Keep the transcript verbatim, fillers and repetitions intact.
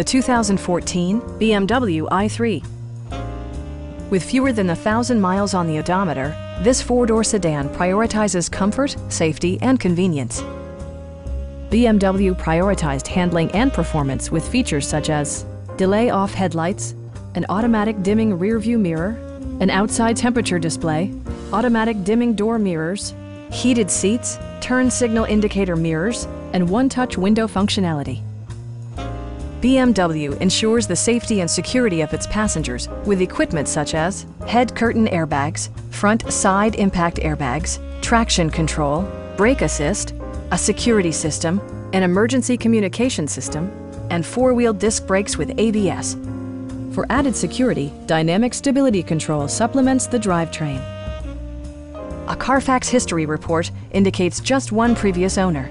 the two thousand fourteen B M W i three. With fewer than a thousand miles on the odometer, this four-door sedan prioritizes comfort, safety, and convenience. B M W prioritized handling and performance with features such as delay-off headlights, an automatic dimming rear-view mirror, an outside temperature display, automatic dimming door mirrors, heated seats, turn signal indicator mirrors, and one-touch window functionality. B M W ensures the safety and security of its passengers with equipment such as head curtain airbags, front side impact airbags, traction control, brake assist, a security system, an emergency communication system, and four-wheel disc brakes with A B S. For added security, dynamic stability control supplements the drivetrain. A Carfax history report indicates just one previous owner.